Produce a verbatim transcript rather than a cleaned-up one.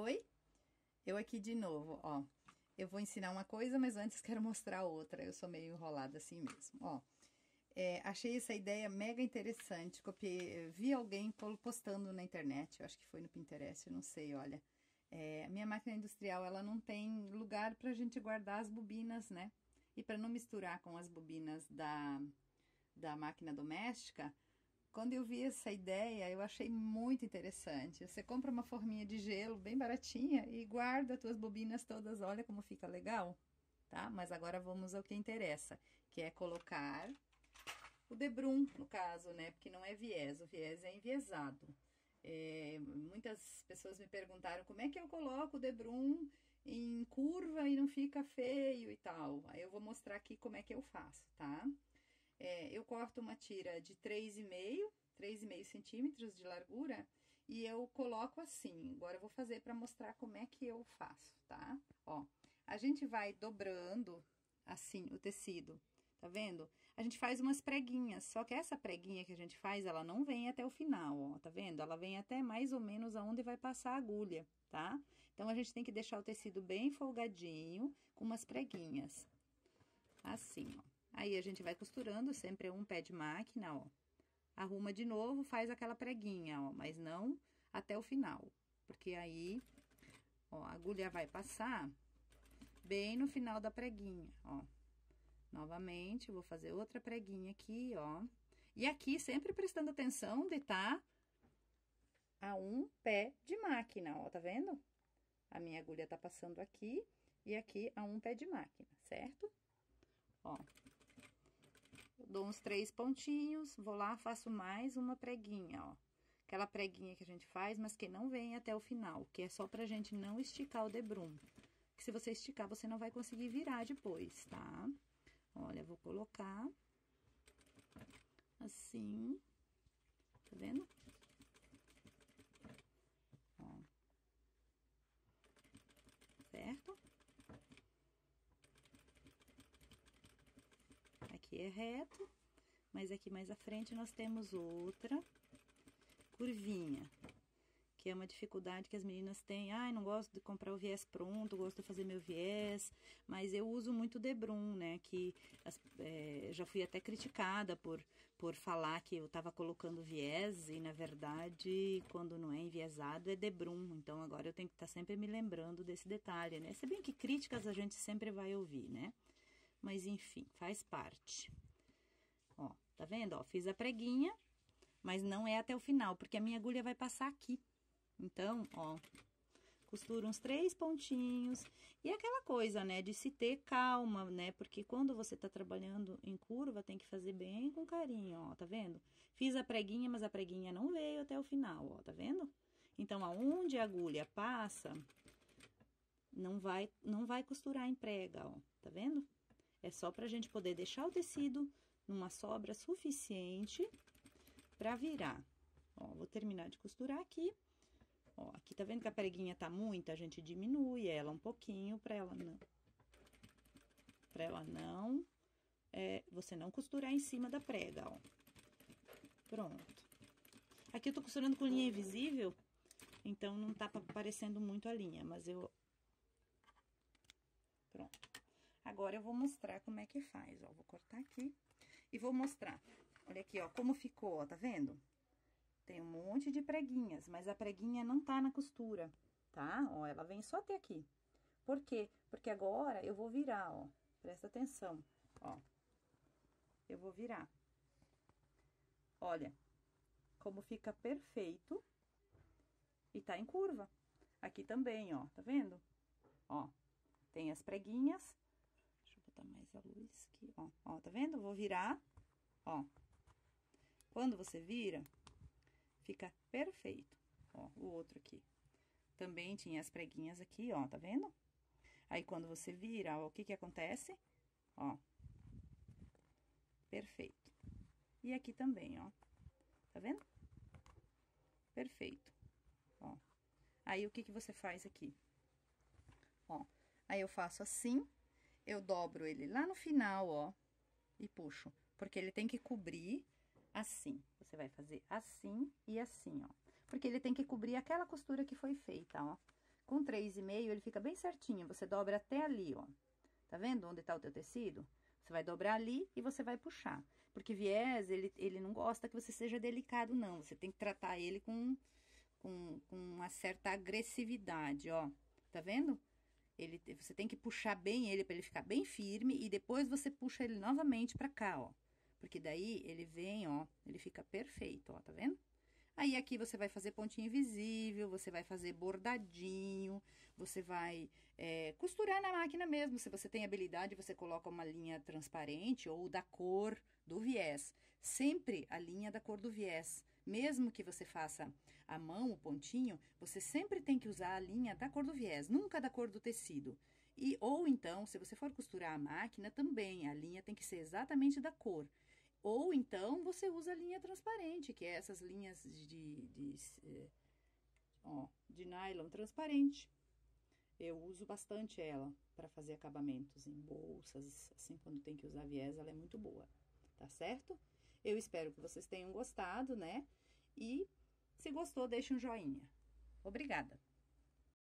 foi? Eu aqui de novo, ó. Eu vou ensinar uma coisa, mas antes quero mostrar outra. Eu sou meio enrolada assim mesmo, ó. É, achei essa ideia mega interessante. Copiei, vi alguém postando na internet, eu acho que foi no Pinterest, eu não sei, olha. É, a minha máquina industrial, ela não tem lugar pra gente guardar as bobinas, né? E pra não misturar com as bobinas da, da máquina doméstica, quando eu vi essa ideia, eu achei muito interessante. Você compra uma forminha de gelo bem baratinha e guarda as tuas bobinas todas, olha como fica legal, tá? Mas agora vamos ao que interessa, que é colocar o debrum, no caso, né? Porque não é viés, o viés é enviesado. É, muitas pessoas me perguntaram como é que eu coloco o debrum em curva e não fica feio e tal. Aí eu vou mostrar aqui como é que eu faço, tá? É, eu corto uma tira de três e meio, três e meio centímetros de largura e eu coloco assim. Agora eu vou fazer para mostrar como é que eu faço, tá? Ó, a gente vai dobrando assim o tecido, tá vendo? A gente faz umas preguinhas, só que essa preguinha que a gente faz, ela não vem até o final, ó, tá vendo? Ela vem até mais ou menos aonde vai passar a agulha, tá? Então, a gente tem que deixar o tecido bem folgadinho, com umas preguinhas, assim, ó. Aí, a gente vai costurando, sempre um pé de máquina, ó. Arruma de novo, faz aquela preguinha, ó, mas não até o final. Porque aí, ó, a agulha vai passar bem no final da preguinha, ó. Novamente, vou fazer outra preguinha aqui, ó. E aqui, sempre prestando atenção de tá a um pé de máquina, ó, tá vendo? A minha agulha tá passando aqui e aqui a um pé de máquina, certo? Ó, eu dou uns três pontinhos, vou lá, faço mais uma preguinha, ó. Aquela preguinha que a gente faz, mas que não vem até o final, que é só pra gente não esticar o debrum. Que se você esticar, você não vai conseguir virar depois, tá? Olha, vou colocar assim, tá vendo? Ó, certo? Aqui é reto, mas aqui mais à frente nós temos outra curvinha, que é uma dificuldade que as meninas têm. Ai, não gosto de comprar o viés pronto, gosto de fazer meu viés, mas eu uso muito debrum, né? Que as, é, já fui até criticada por, por falar que eu tava colocando viés, e na verdade, quando não é enviesado, é debrum. Então, agora eu tenho que estar tá sempre me lembrando desse detalhe, né? Se bem que críticas a gente sempre vai ouvir, né? Mas, enfim, faz parte. Ó, tá vendo? Ó, fiz a preguinha, mas não é até o final, porque a minha agulha vai passar aqui. Então, ó, costuro uns três pontinhos. E aquela coisa, né, de se ter calma, né? Porque quando você tá trabalhando em curva, tem que fazer bem com carinho, ó, tá vendo? Fiz a preguinha, mas a preguinha não veio até o final, ó, tá vendo? Então, aonde a agulha passa, não vai, não vai costurar em prega, ó, tá vendo? É só pra gente poder deixar o tecido numa sobra suficiente pra virar. Ó, vou terminar de costurar aqui. Ó, aqui tá vendo que a preguinha tá muita, a gente diminui ela um pouquinho pra ela não... Pra ela não... É, você não costurar em cima da prega, ó. Pronto. Aqui eu tô costurando com linha invisível, então não tá aparecendo muito a linha, mas eu... Pronto. Agora eu vou mostrar como é que faz, ó. Vou cortar aqui e vou mostrar. Olha aqui, ó, como ficou, ó, tá vendo? Tem um monte de preguinhas, mas a preguinha não tá na costura, tá? Ó, ela vem só até aqui. Por quê? Porque agora eu vou virar, ó. Presta atenção, ó. Eu vou virar. Olha, como fica perfeito e tá em curva. Aqui também, ó, tá vendo? Ó, tem as preguinhas. Deixa eu botar mais a luz aqui, ó. Ó, tá vendo? Vou virar, ó. Quando você vira... Fica perfeito, ó, o outro aqui. Também tinha as preguinhas aqui, ó, tá vendo? Aí, quando você vira, ó, o que que acontece? Ó, perfeito. E aqui também, ó, tá vendo? Perfeito, ó. Aí, o que que você faz aqui? Ó, aí eu faço assim, eu dobro ele lá no final, ó, e puxo. Porque ele tem que cobrir... Assim, você vai fazer assim e assim, ó. Porque ele tem que cobrir aquela costura que foi feita, ó. Com três e meio, ele fica bem certinho, você dobra até ali, ó. Tá vendo onde tá o teu tecido? Você vai dobrar ali e você vai puxar. Porque viés, ele, ele não gosta que você seja delicado, não. Você tem que tratar ele com, com, com uma certa agressividade, ó. Tá vendo? Ele, você tem que puxar bem ele pra ele ficar bem firme e depois você puxa ele novamente pra cá, ó. Porque daí ele vem, ó, ele fica perfeito, ó, tá vendo? Aí, aqui, você vai fazer pontinho invisível, você vai fazer bordadinho, você vai é, costurar na máquina mesmo. Se você tem habilidade, você coloca uma linha transparente ou da cor do viés. Sempre a linha da cor do viés. Mesmo que você faça à mão, o pontinho, você sempre tem que usar a linha da cor do viés, nunca da cor do tecido. E, ou então, se você for costurar a máquina, também a linha tem que ser exatamente da cor. Ou então, você usa a linha transparente, que é essas linhas de, de, de, ó, de nylon transparente. Eu uso bastante ela para fazer acabamentos em bolsas, assim, quando tem que usar viés, ela é muito boa, tá certo? Eu espero que vocês tenham gostado, né? E se gostou, deixa um joinha. Obrigada!